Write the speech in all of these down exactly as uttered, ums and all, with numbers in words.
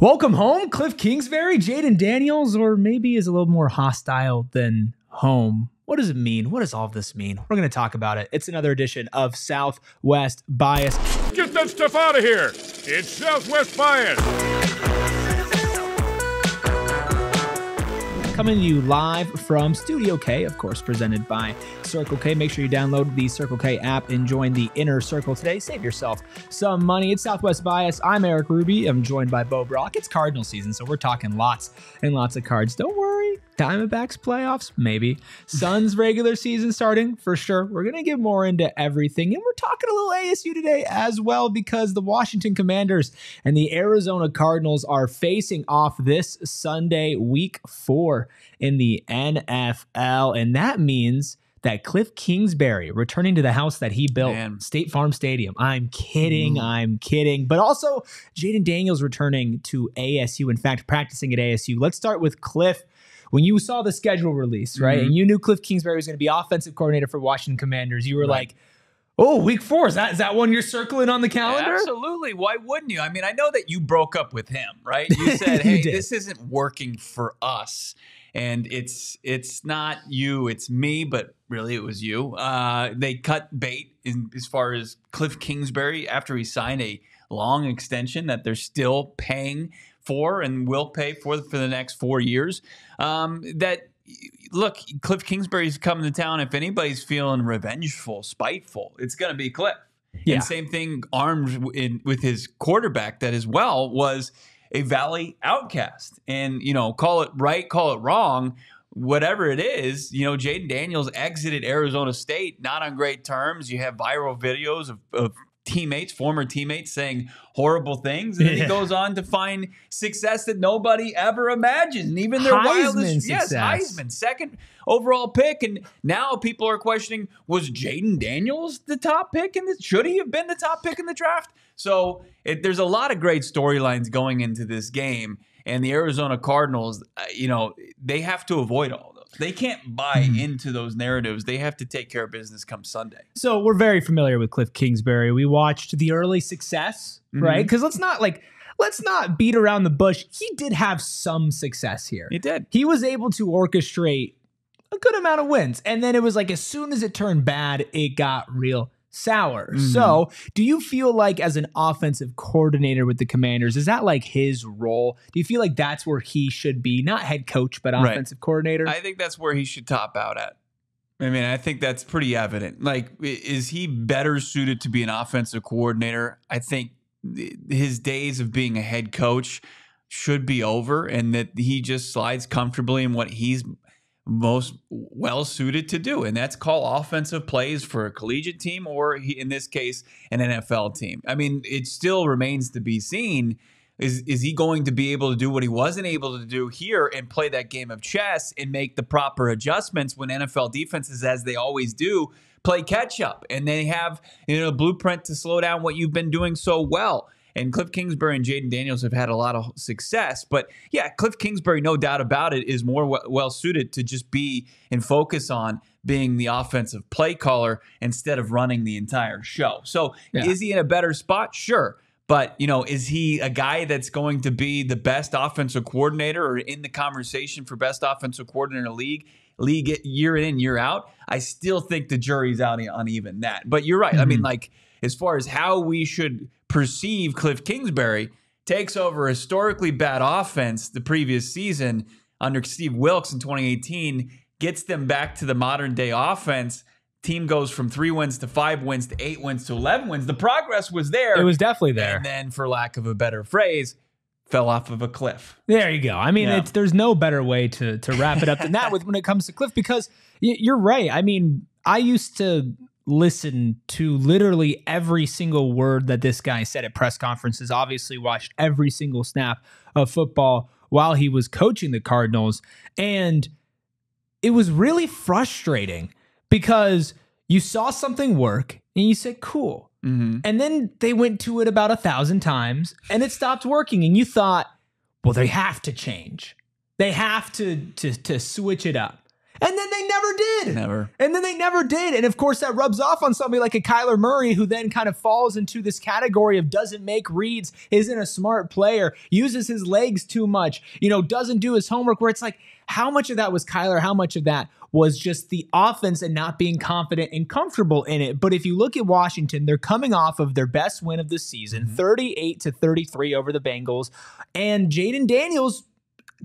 Welcome home, Kliff Kingsbury, Jayden Daniels, or maybe is a little more hostile than home. What does it mean? What does all of this mean? We're going to talk about it. It's another edition of Southwest Bias. Get that stuff out of here. It's Southwest Bias. Coming to you live from Studio K, of course, presented by Circle K. Make sure you download the Circle K app and join the inner circle today. Save yourself some money. It's Southwest Bias. I'm Eric Ruby. I'm joined by Bo Brock. It's Cardinal season, so we're talking lots and lots of cards. Don't worry. Diamondbacks playoffs, maybe. Suns regular season starting, for sure. We're going to get more into everything. And we're talking a little A S U today as well, because the Washington Commanders and the Arizona Cardinals are facing off this Sunday, week four in the N F L. And that means that Kliff Kingsbury returning to the house that he built, Man. State Farm Stadium. I'm kidding. Mm. I'm kidding. But also Jayden Daniels returning to A S U. In fact, practicing at A S U. Let's start with Kliff. When you saw the schedule release, right, mm-hmm. and you knew Kliff Kingsbury was going to be offensive coordinator for Washington Commanders, you were right. like, oh, week four, is that, is that one you're circling on the calendar? Absolutely. Why wouldn't you? I mean, I know that you broke up with him, right? You said, hey, you this isn't working for us. And it's it's not you, it's me, but really it was you. Uh, they cut bait in, as far as Kliff Kingsbury after he signed a long extension that they're still paying for and will pay for for the next four years. Um, that look, Kliff Kingsbury's coming to town. If anybody's feeling revengeful, spiteful, it's going to be Kliff. Yeah. And same thing armed in, with his quarterback that as well was a Valley outcast. And, you know, call it right, call it wrong, whatever it is, you know, Jayden Daniels exited Arizona State, not on great terms. You have viral videos of, of teammates, former teammates saying horrible things. And then yeah. he goes on to find success that nobody ever imagined. Even their Heisman wildest. Success. Yes, Heisman, second overall pick. And now people are questioning, was Jayden Daniels the top pick? In the, should he have been the top pick in the draft? So it, there's a lot of great storylines going into this game. And the Arizona Cardinals, uh, you know, they have to avoid all of those. They can't buy mm. into those narratives. They have to take care of business come Sunday. So we're very familiar with Kliff Kingsbury. We watched the early success, mm-hmm. right? Because let's not like, let's not beat around the bush. He did have some success here. He did. He was able to orchestrate a good amount of wins. And then it was like, as soon as it turned bad, it got real sour. Mm-hmm. So do you feel like as an offensive coordinator with the Commanders, is that like his role? Do you feel like that's where he should be? Not head coach, but right. offensive coordinator? I think that's where he should top out at. I mean, I think that's pretty evident. Like, is he better suited to be an offensive coordinator? I think his days of being a head coach should be over and that he just slides comfortably in what he's most well-suited to do, and that's call offensive plays for a collegiate team or, in this case, an N F L team. I mean, it still remains to be seen. Is, is he going to be able to do what he wasn't able to do here and play that game of chess and make the proper adjustments when N F L defenses, as they always do, play catch-up, and they have, you know, a blueprint to slow down what you've been doing so well? And Kliff Kingsbury and Jayden Daniels have had a lot of success. But, yeah, Kliff Kingsbury, no doubt about it, is more w- well-suited to just be and focus on being the offensive play caller instead of running the entire show. So yeah. is he in a better spot? Sure. But, you know, is he a guy that's going to be the best offensive coordinator or in the conversation for best offensive coordinator in the league? league year in, year out? I still think the jury's out on even that. But you're right. Mm-hmm. I mean, like, as far as how we should perceive Kliff Kingsbury, takes over a historically bad offense the previous season under Steve Wilkes in twenty eighteen, gets them back to the modern day offense. Team goes from three wins to five wins to eight wins to eleven wins. The progress was there. It was definitely there. And then, for lack of a better phrase, fell off of a cliff. There you go. I mean, yeah. it's, there's no better way to to wrap it up than that with when it comes to Kliff, because y- you're right. I mean, I used to listen to literally every single word that this guy said at press conferences, obviously watched every single snap of football while he was coaching the Cardinals. And it was really frustrating because you saw something work and you said, cool. Mm-hmm. And then they went to it about a thousand times and it stopped working. And you thought, well, they have to change. They have to, to, to switch it up. And then they never did. Never. And then they never did. And of course, that rubs off on somebody like a Kyler Murray, who then kind of falls into this category of doesn't make reads, isn't a smart player, uses his legs too much, you know, doesn't do his homework, where it's like, how much of that was Kyler? How much of that was just the offense and not being confident and comfortable in it? But if you look at Washington, they're coming off of their best win of the season, mm-hmm. thirty-eight to thirty-three over the Bengals. And Jayden Daniels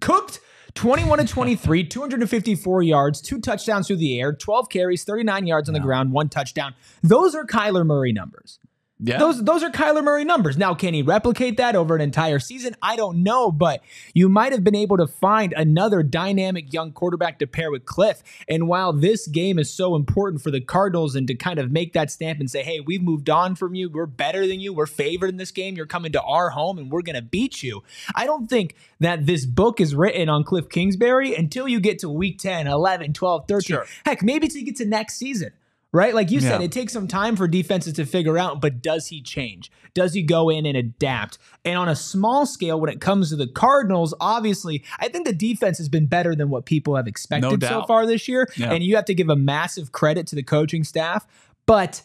cooked. twenty-one to twenty-three, two hundred fifty-four yards, two touchdowns through the air, twelve carries, thirty-nine yards on the yeah. ground, one touchdown. Those are Kyler Murray numbers. Yeah. Those, those are Kyler Murray numbers. Now, can he replicate that over an entire season? I don't know, but you might have been able to find another dynamic young quarterback to pair with Kliff. And while this game is so important for the Cardinals and to kind of make that stamp and say, hey, we've moved on from you, we're better than you, we're favored in this game, you're coming to our home and we're going to beat you, I don't think that this book is written on Kliff Kingsbury until you get to week ten, eleven, twelve, thirteen. Sure. Heck, maybe till you get to next season. Right? Like you said, yeah. it takes some time for defenses to figure out, but does he change? Does he go in and adapt? And on a small scale, when it comes to the Cardinals, obviously, I think the defense has been better than what people have expected no doubt. so far this year. Yeah. And you have to give a massive credit to the coaching staff. But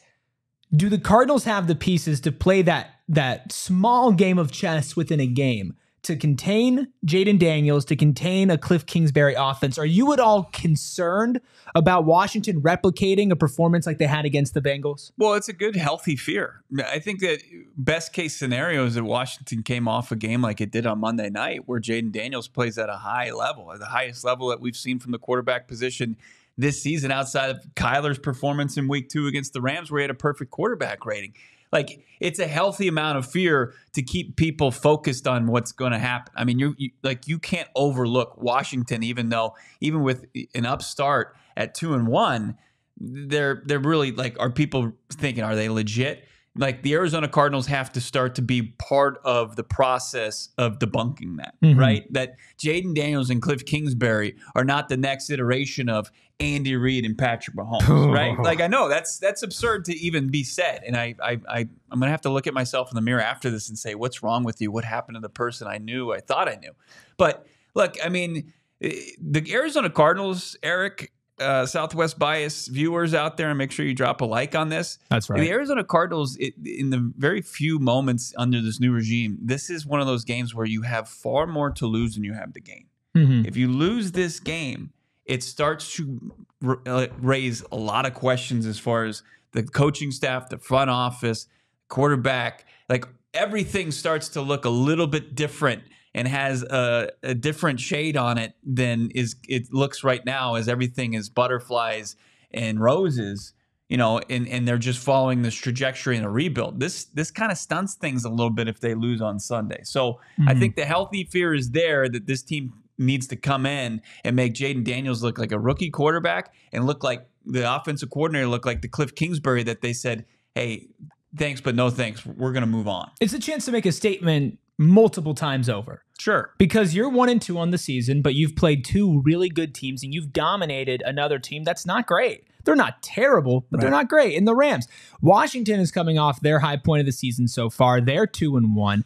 do the Cardinals have the pieces to play that, that small game of chess within a game to contain Jayden Daniels, to contain a Kliff Kingsbury offense? Are you at all concerned about Washington replicating a performance like they had against the Bengals? Well, it's a good, healthy fear. I think that best case scenario is that Washington came off a game like it did on Monday night, where Jayden Daniels plays at a high level, at the highest level that we've seen from the quarterback position this season, outside of Kyler's performance in week two against the Rams, where he had a perfect quarterback rating. Like, it's a healthy amount of fear to keep people focused on what's going to happen. I mean, you, you like you can't overlook Washington, even though even with an upstart at two and one, they're they're really like, are people thinking, are they legit? Like, the Arizona Cardinals have to start to be part of the process of debunking that, mm-hmm. right? That Jayden Daniels and Kliff Kingsbury are not the next iteration of Andy Reid and Patrick Mahomes, oh. right? Like, I know that's that's absurd to even be said. And I, I, I, I'm going to have to look at myself in the mirror after this and say, what's wrong with you? What happened to the person I knew, I thought I knew? But, look, I mean, the Arizona Cardinals, Eric, Uh, Southwest Bias viewers out there, and make sure you drop a like on this. That's right. The Arizona Cardinals, it, in the very few moments under this new regime, this is one of those games where you have far more to lose than you have to gain. Mm-hmm. If you lose this game, it starts to r- raise a lot of questions as far as the coaching staff, the front office, quarterback. Like, everything starts to look a little bit different and has a, a different shade on it than is it looks right now, as everything is butterflies and roses, you know, and, and they're just following this trajectory in a rebuild. This this kind of stunts things a little bit if they lose on Sunday. So mm-hmm. I think the healthy fear is there that this team needs to come in and make Jayden Daniels look like a rookie quarterback and look like the offensive coordinator, look like the Kliff Kingsbury that they said, hey, thanks, but no thanks. We're going to move on. It's a chance to make a statement multiple times over. Sure. Because you're one and two on the season, but you've played two really good teams and you've dominated another team that's not great. They're not terrible, but right. they're not great. In the Rams, Washington is coming off their high point of the season so far. They're two and one,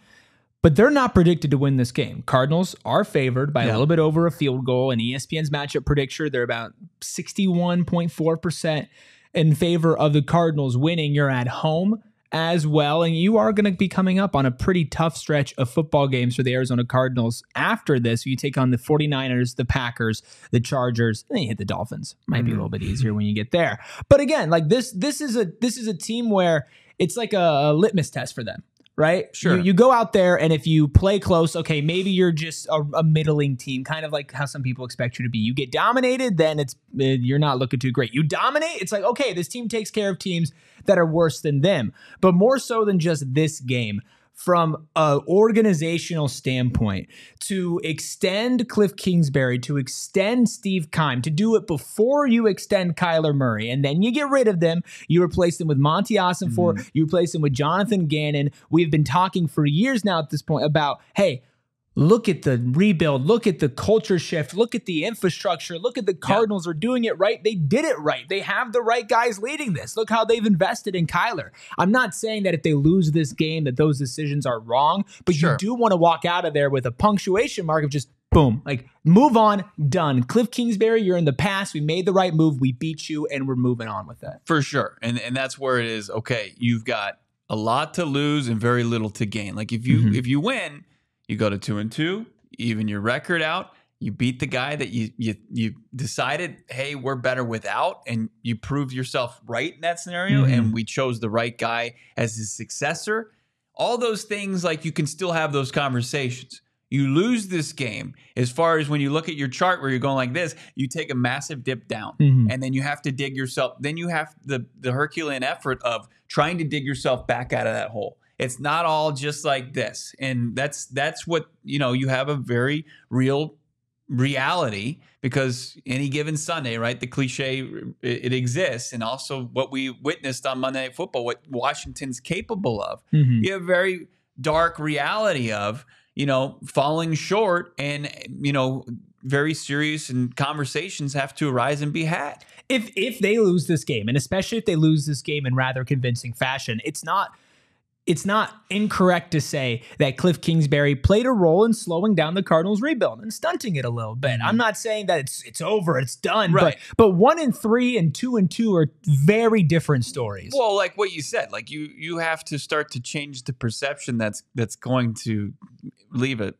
but they're not predicted to win this game. Cardinals are favored by yeah. a little bit over a field goal. In E S P N's matchup predictor, they're about sixty-one point four percent in favor of the Cardinals winning. You're at home as well, and you are going to be coming up on a pretty tough stretch of football games for the Arizona Cardinals after this. You take on the forty-niners, the Packers, the Chargers, and then you hit the Dolphins. Might mm-hmm. be a little bit easier when you get there. But again, like this, this is a this is a team where it's like a, a litmus test for them, right? Sure. You, you go out there, and if you play close, okay, maybe you're just a, a middling team, kind of like how some people expect you to be. You get dominated, then it's you're not looking too great. You dominate, it's like, okay, this team takes care of teams that are worse than them. But more so than just this game, from an organizational standpoint, to extend Kliff Kingsbury, to extend Steve Keim, to do it before you extend Kyler Murray, and then you get rid of them, you replace them with Monty Osinfort, mm-hmm. you replace them with Jonathan Gannon. We've been talking for years now at this point about, hey, look at the rebuild, look at the culture shift, look at the infrastructure, look at the Cardinals yeah. are doing it right. They did it right. They have the right guys leading this. Look how they've invested in Kyler. I'm not saying that if they lose this game that those decisions are wrong, but sure. you do want to walk out of there with a punctuation mark of just Boom. Like, move on, done. Kliff Kingsbury, you're in the past. We made the right move. We beat you, and we're moving on with that. For sure. And and that's where it is, okay, you've got a lot to lose and very little to gain. Like, if you mm-hmm. if you win, you go to two and two, even your record out. You beat the guy that you you you decided, hey, we're better without, and you proved yourself right in that scenario, mm-hmm. and we chose the right guy as his successor. All those things, like, you can still have those conversations. You lose this game, as far as when you look at your chart where you're going like this, you take a massive dip down, mm-hmm. and then you have to dig yourself. Then you have the, the Herculean effort of trying to dig yourself back out of that hole. It's not all just like this. And that's, that's what, you know, you have a very real reality, because any given Sunday, right, the cliche, it, it exists. And also what we witnessed on Monday Night Football, what Washington's capable of, mm-hmm. you have a very dark reality of, you know, falling short, and, you know, very serious and conversations have to arise and be had. If if they lose this game, and especially if they lose this game in rather convincing fashion, it's not it's not incorrect to say that Kliff Kingsbury played a role in slowing down the Cardinals' rebuild and stunting it a little bit. I'm not saying that it's it's over, it's done, right. but but one and three and two and two are very different stories. Well, like what you said, like you you have to start to change the perception that's that's going to leave an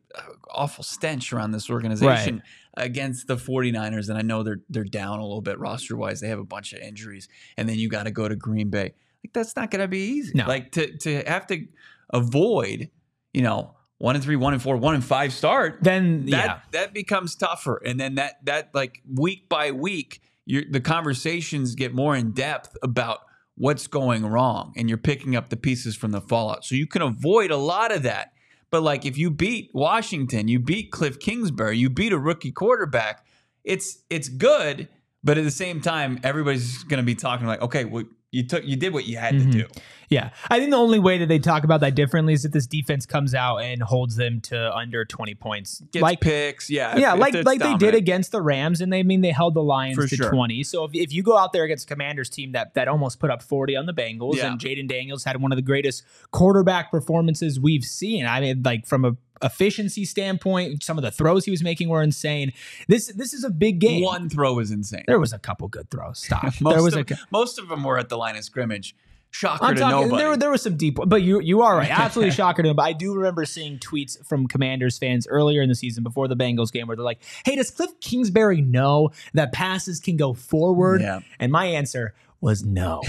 awful stench around this organization right. against the forty-niners, and I know they're they're down a little bit roster-wise. They have a bunch of injuries, and then you got to go to Green Bay. Like, that's not going to be easy. No. Like, to to have to avoid, you know, one and three, one and four, one and five start. Then that, yeah, that becomes tougher, and then that that like week by week, you're, the conversations get more in depth about what's going wrong, and you're picking up the pieces from the fallout. So you can avoid a lot of that. But like, if you beat Washington, you beat Kliff Kingsbury, you beat a rookie quarterback. It's it's good, but at the same time, everybody's going to be talking like, okay, well, You took, you did what you had mm-hmm. to do. Yeah, I think the only way that they talk about that differently is that this defense comes out and holds them to under twenty points, gets like picks, yeah, yeah, if, like if like dominant. They did against the Rams, and they I mean they held the Lions For to sure. twenty. So if if you go out there against a Commanders team that that almost put up forty on the Bengals, yeah. and Jayden Daniels had one of the greatest quarterback performances we've seen. I mean, like from a efficiency standpoint, some of the throws he was making were insane. This this is a big game. One throw was insane. There was a couple good throws. Stop. most, there was of, a, most of them were at the line of scrimmage. Shocker I'm to talking, nobody. There, there was some deep, but you you are right. Absolutely shocker to him. But I do remember seeing tweets from Commanders fans earlier in the season before the Bengals game where they're like, hey, does Kliff Kingsbury know that passes can go forward? Yeah. And my answer was no.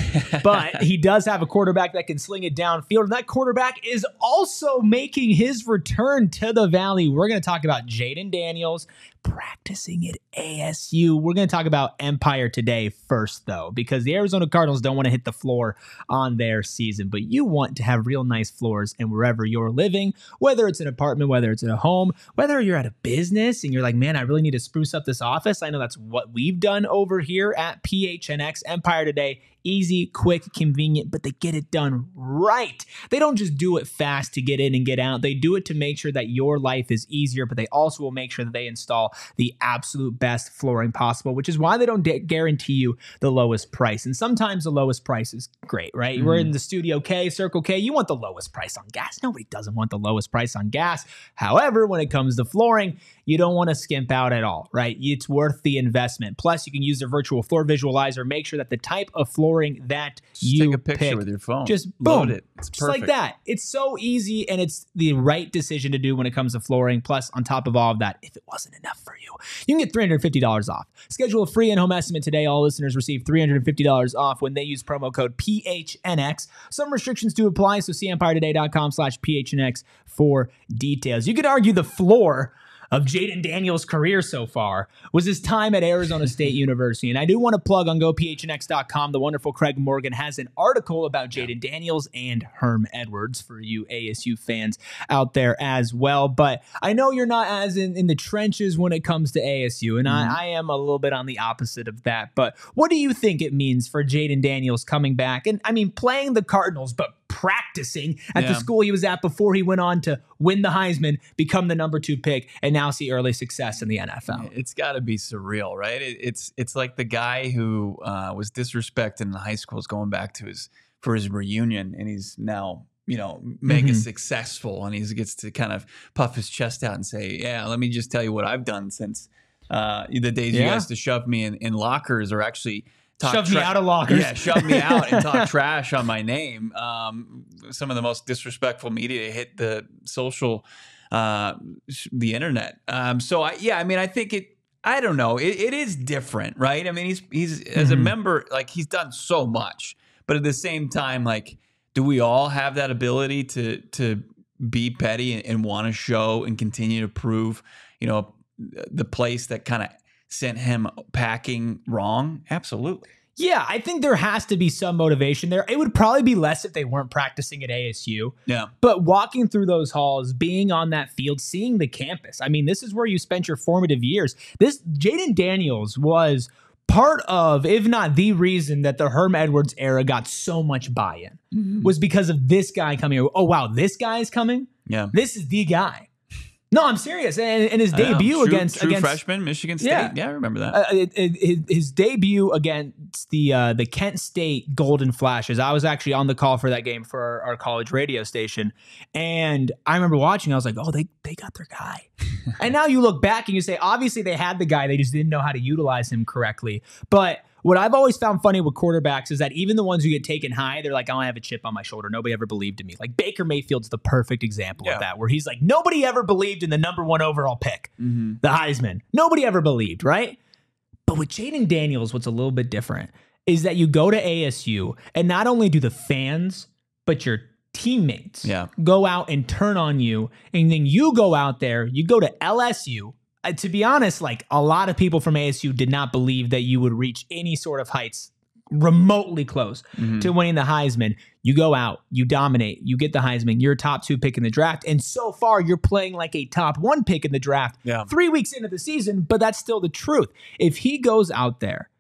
But he does have a quarterback that can sling it downfield, and that quarterback is also making his return to the Valley. We're going to talk about Jayden Daniels practicing at A S U. We're going to talk about Empire Today first, though, because the Arizona Cardinals don't want to hit the floor on their season, but you want to have real nice floors, and wherever you're living, whether it's an apartment, whether it's in a home, whether you're at a business and you're like, man, I really need to spruce up this office. I know that's what we've done over here at P H N X Empire Today. Easy, quick, convenient, but they get it done right. They don't just do it fast to get in and get out. They do it to make sure that your life is easier, but they also will make sure that they install the absolute best flooring possible, which is why they don't guarantee you the lowest price. And sometimes the lowest price is great, right? Mm. We're in the Studio K, Circle K. You want the lowest price on gas. Nobody doesn't want the lowest price on gas. However, when it comes to flooring, you don't want to skimp out at all, right? It's worth the investment. Plus, you can use their virtual floor visualizer. Make sure that the type of flooring that just you take a picture pick, with your phone. Just boom. Load it. It's just perfect. Like that. It's so easy, and it's the right decision to do when it comes to flooring. Plus, on top of all of that, if it wasn't enough for you, you can get three hundred fifty dollars off. Schedule a free in-home estimate today. All listeners receive three hundred fifty dollars off when they use promo code P H N X. Some restrictions do apply, so see empiretoday.com slash PHNX for details. You could argue the floor of Jayden Daniels' career so far was his time at Arizona State University. And I do want to plug on go P H N X dot com. The wonderful Craig Morgan has an article about Jayden Daniels and Herm Edwards for you A S U fans out there as well. But I know you're not as in, in the trenches when it comes to A S U, and mm-hmm. I, I am a little bit on the opposite of that. But what do you think it means for Jayden Daniels coming back? And I mean, playing the Cardinals, but practicing at yeah. the school he was at before he went on to win the Heisman, become the number two pick, and now see early success in the N F L. It's got to be surreal, right? It, it's it's like the guy who uh, was disrespected in high school is going back to his for his reunion, and he's now you know, mega mm-hmm. successful, and he gets to kind of puff his chest out and say, yeah, let me just tell you what I've done since uh, the days yeah. you guys to shove me in, in lockers or actually talk shove me out of lockers. Yeah, shove me out and talk trash on my name. Um, some of the most disrespectful media hit the social, uh, the internet. Um, so, I, yeah, I mean, I think it, I don't know. It, it is different, right? I mean, he's, he's mm-hmm. as a member, like he's done so much, but at the same time, like, do we all have that ability to to be petty and, and want to show and continue to prove, you know, the place that kind of sent him packing wrong? Absolutely. Yeah, I think there has to be some motivation there. It would probably be less if they weren't practicing at A S U. Yeah. But walking through those halls, being on that field, seeing the campus. I mean, this is where you spent your formative years. This Jayden Daniels was part of, if not the reason, that the Herm Edwards era got so much buy-in mm-hmm. was because of this guy coming. Oh, wow, this guy is coming? Yeah. This is the guy. No, I'm serious. And, and his debut true, against... True against, freshman, Michigan State. Yeah, yeah I remember that. Uh, it, it, his, his debut against the uh, the Kent State Golden Flashes. I was actually on the call for that game for our, our college radio station. And I remember watching. I was like, oh, they, they got their guy. And now you look back and you say, obviously they had the guy. They just didn't know how to utilize him correctly. But what I've always found funny with quarterbacks is that even the ones who get taken high, they're like, oh, I have a chip on my shoulder. Nobody ever believed in me. Like Baker Mayfield's the perfect example yeah. of that, where he's like, nobody ever believed in the number one overall pick, mm-hmm. the Heisman. Nobody ever believed, right? But with Jayden Daniels, what's a little bit different is that you go to A S U and not only do the fans, but your teammates yeah. go out and turn on you. And then you go out there, you go to L S U. To be honest, like a lot of people from A S U did not believe that you would reach any sort of heights remotely close mm-hmm. to winning the Heisman. You go out, you dominate, you get the Heisman, you're a top two pick in the draft. And so far, you're playing like a top one pick in the draft yeah. three weeks into the season, but that's still the truth. If he goes out there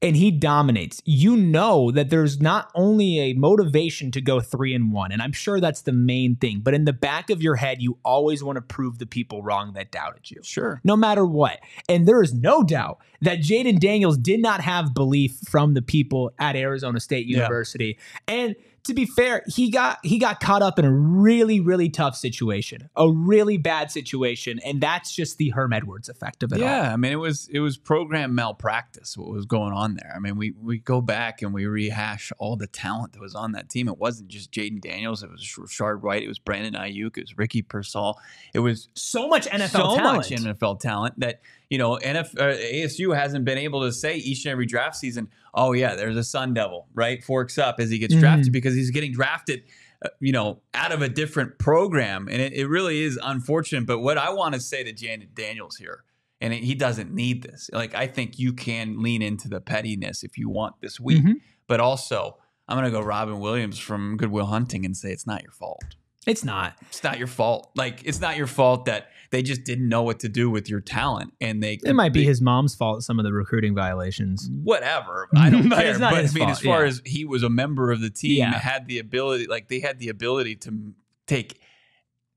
and he dominates, you know that there's not only a motivation to go three and one, and I'm sure that's the main thing, but in the back of your head, you always want to prove the people wrong that doubted you. Sure. No matter what. And there is no doubt that Jayden Daniels did not have belief from the people at Arizona State University. Yeah. And to be fair, he got he got caught up in a really, really tough situation, a really bad situation, and that's just the Herm Edwards effect of it yeah, all. Yeah, I mean, it was it was program malpractice, what was going on there. I mean, we we go back and we rehash all the talent that was on that team. It wasn't just Jayden Daniels. It was Rashard White. It was Brandon Ayuk. It was Ricky Purcell. It was so much N F L so talent. So much N F L talent that, you know, N F, uh, A S U hasn't been able to say each and every draft season, oh, yeah, there's a Sun Devil, right? Forks up as he gets drafted mm. because he's getting drafted, uh, you know, out of a different program. And it, it really is unfortunate. But what I want to say to Jayden Daniels here, and it, he doesn't need this. Like, I think you can lean into the pettiness if you want this week. Mm-hmm. But also, I'm going to go Robin Williams from Good Will Hunting and say it's not your fault. It's not. It's not your fault. Like, it's not your fault that they just didn't know what to do with your talent. And they it might be they, his mom's fault, some of the recruiting violations. Whatever. I don't but care. It's not but his I mean, fault. As far yeah. as he was a member of the team, yeah. had the ability, like they had the ability to take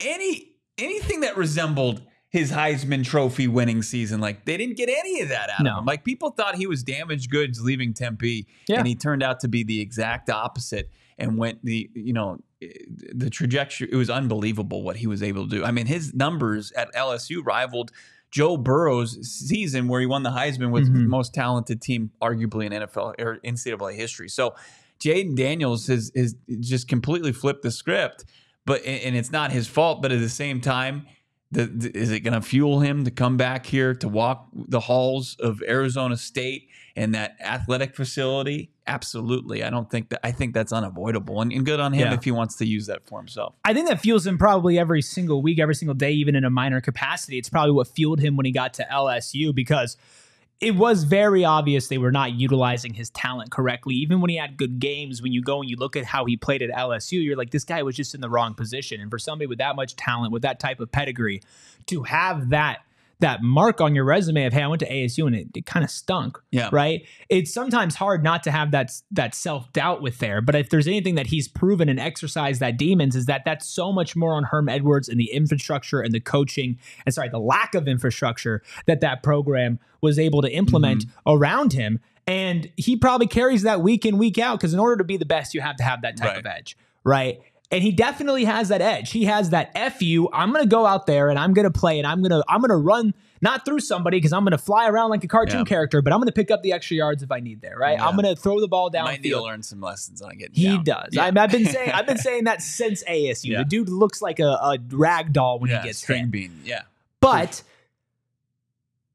any anything that resembled his Heisman Trophy winning season. Like they didn't get any of that out no. of him. Like people thought he was damaged goods leaving Tempe, yeah. and he turned out to be the exact opposite. And went the, you know, the trajectory, it was unbelievable what he was able to do. I mean, his numbers at L S U rivaled Joe Burrow's season where he won the Heisman with mm-hmm. the most talented team, arguably in N F L or N C double A history. So Jayden Daniels has, has just completely flipped the script, but and it's not his fault. But at the same time, the, the, is it going to fuel him to come back here to walk the halls of Arizona State and that athletic facility? Absolutely. I don't think that, I think that's unavoidable and, and good on him yeah. if he wants to use that for himself. I think that fuels him probably every single week, every single day, even in a minor capacity. It's probably what fueled him when he got to L S U because it was very obvious they were not utilizing his talent correctly. Even when he had good games, when you go and you look at how he played at L S U, you're like, this guy was just in the wrong position. And for somebody with that much talent, with that type of pedigree, to have that that mark on your resume of, hey, I went to A S U and it, it kind of stunk, yeah. right? It's sometimes hard not to have that, that self-doubt with there. But if there's anything that he's proven and exercised that demons is that that's so much more on Herm Edwards and the infrastructure and the coaching, and sorry, the lack of infrastructure that that program was able to implement mm-hmm. around him. And he probably carries that week in, week out because in order to be the best, you have to have that type right. of edge, right? And he definitely has that edge. He has that F you. I'm going to go out there and I'm going to play and I'm going to I'm going to run, not through somebody because I'm going to fly around like a cartoon yeah. character, but I'm going to pick up the extra yards if I need there, right? Yeah. I'm going to throw the ball down. Maybe he'll learn some lessons on getting He down. does. Yeah. I, I've been saying I've been saying that since A S U. Yeah. The dude looks like a, a rag doll when yeah, he gets string hit. bean. Yeah. But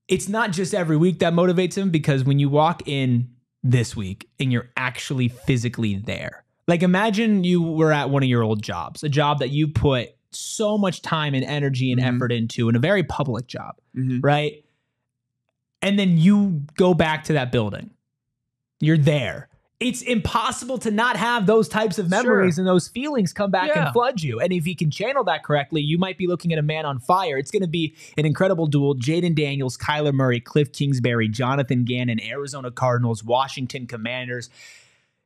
it's not just every week that motivates him, because when you walk in this week and you're actually physically there. Like, imagine you were at one of your old jobs, a job that you put so much time and energy and mm-hmm. effort into, and a very public job, mm-hmm. right? And then you go back to that building. You're there. It's impossible to not have those types of memories sure. and those feelings come back yeah. and flood you. And if he can channel that correctly, you might be looking at a man on fire. It's going to be an incredible duel. Jayden Daniels, Kyler Murray, Kliff Kingsbury, Jonathan Gannon, Arizona Cardinals, Washington Commanders.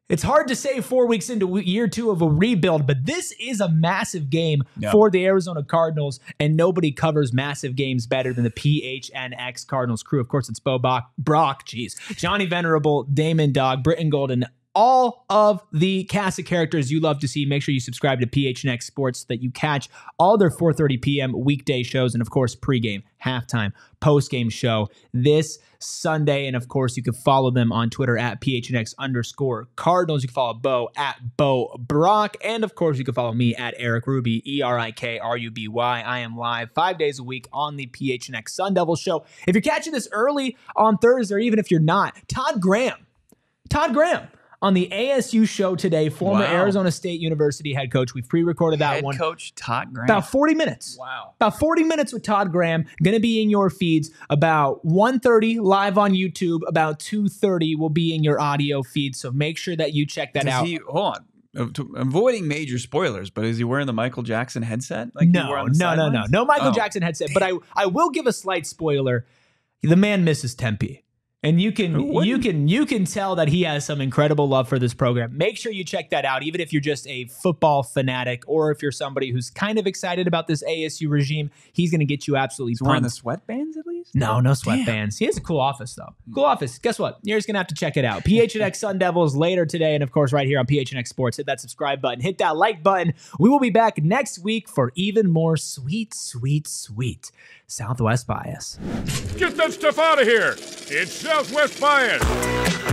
It's hard to say four weeks into year two of a rebuild, but this is a massive game yeah. for the Arizona Cardinals, and nobody covers massive games better than the P H N X Cardinals crew. Of course, it's Bo Brock, geez, Johnny Venerable, Damon Dogg, Britton Golden, all of the cast of characters you love to see. Make sure you subscribe to P H N X Sports so that you catch all their four thirty p m weekday shows and, of course, pregame, halftime, postgame show this Sunday. And, of course, you can follow them on Twitter at P H N X underscore Cardinals. You can follow Bo at Bo Brock. And, of course, you can follow me at Eric Ruby, E R I K R U B Y. I am live five days a week on the P H N X Sun Devil Show. If you're catching this early on Thursday, or even if you're not, Todd Graham, Todd Graham. on the A S U show today, former wow. Arizona State University head coach. We've pre-recorded that head one. Head coach Todd Graham. About forty minutes. Wow. About forty minutes with Todd Graham. Going to be in your feeds about one thirty live on YouTube. About two thirty will be in your audio feed. So make sure that you check that Does out. He, hold on. Avoiding major spoilers, but is he wearing the Michael Jackson headset? Like no, no, no, lines? no. No Michael oh. Jackson headset. Damn. But I, I will give a slight spoiler. The man misses Tempe. And you can you can you can tell that he has some incredible love for this program. Make sure you check that out, even if you're just a football fanatic, or if you're somebody who's kind of excited about this A S U regime. He's going to get you absolutely pumped. He's wearing the sweatbands at least? No, no sweatbands. He has a cool office though. Cool office. Guess what? You're just going to have to check it out. P H N X Sun Devils later today, and of course right here on P H N X Sports. Hit that subscribe button. Hit that like button. We will be back next week for even more sweet, sweet, sweet Southwest Bias. Get that stuff out of here. It's Southwest Bias.